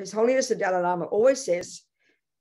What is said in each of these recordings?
His Holiness the Dalai Lama always says,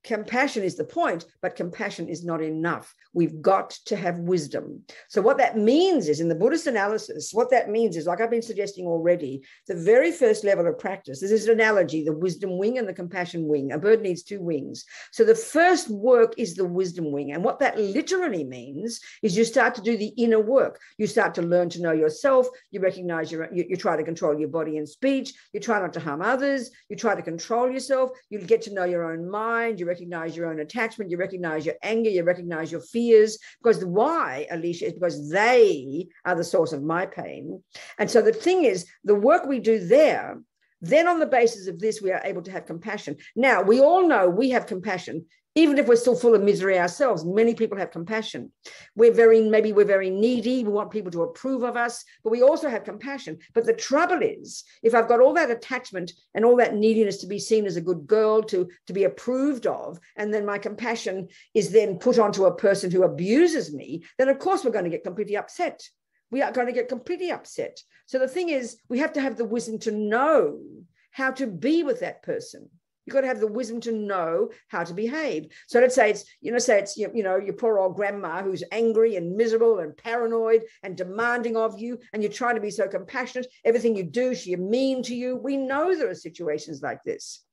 compassion is the point, but compassion is not enough. We've got to have wisdom. So what that means is, in the Buddhist analysis, what that means is, like I've been suggesting already, the very first level of practice, this is an analogy, the wisdom wing and the compassion wing. A bird needs two wings. So the first work is the wisdom wing. And what that literally means is you start to do the inner work. You start to learn to know yourself. You recognize you try to control your body and speech. You try not to harm others. You try to control yourself. You get to know your own mind. You recognize your own attachment, you recognize your anger, you recognize your fears, because why, Alicia, is because they are the source of my pain. And so the thing is, the work we do there, then on the basis of this, we are able to have compassion. Now, we all know we have compassion, even if we're still full of misery ourselves. Many people have compassion. Maybe we're very needy. We want people to approve of us, but we also have compassion. But the trouble is, if I've got all that attachment and all that neediness to be seen as a good girl, to be approved of, and then my compassion is then put onto a person who abuses me, then of course we're going to get completely upset. We are going to get completely upset. So the thing is, we have to have the wisdom to know how to be with that person. You've got to have the wisdom to know how to behave. So let's say it's your poor old grandma who's angry and miserable and paranoid and demanding of you, and you're trying to be so compassionate. Everything you do, she's mean to you. We know there are situations like this.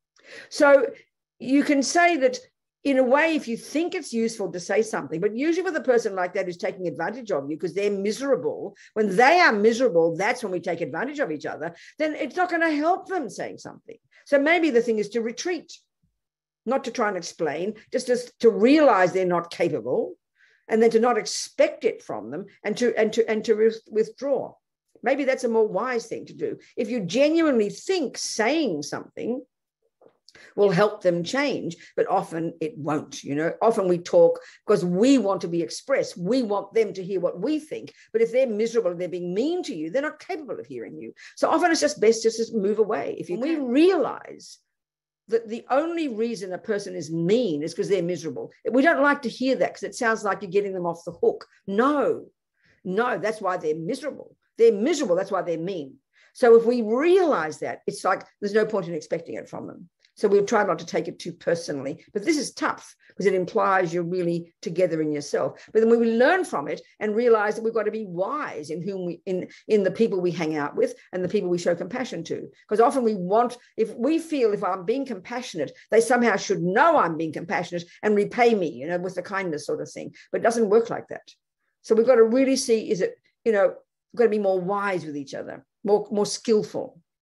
So you can say that, in a way, if you think it's useful to say something, but usually with a person like that who's taking advantage of you because they're miserable, when they are miserable, that's when we take advantage of each other, then it's not going to help them saying something. So maybe the thing is to retreat, not to try and explain, just to realize they're not capable, and then to not expect it from them, and to withdraw. Maybe that's a more wise thing to do. If you genuinely think saying something will help them change, but often it won't. Often we talk because we want to be expressed. We want them to hear what we think. But if they're miserable and they're being mean to you, they're not capable of hearing you. So often it's just best just to move away. If we realize that the only reason a person is mean is because they're miserable. We don't like to hear that because it sounds like you're getting them off the hook. No, that's why they're miserable. They're miserable. That's why they're mean. So if we realize that, it's like there's no point in expecting it from them. So we'll try not to take it too personally. But this is tough because it implies you're really together in yourself. But then we will learn from it and realize that we've got to be wise in whom in the people we hang out with and the people we show compassion to. Because often if I'm being compassionate, they somehow should know I'm being compassionate and repay me, with the kindness sort of thing. But it doesn't work like that. So we've got to really see, we've got to be more wise with each other, more skillful.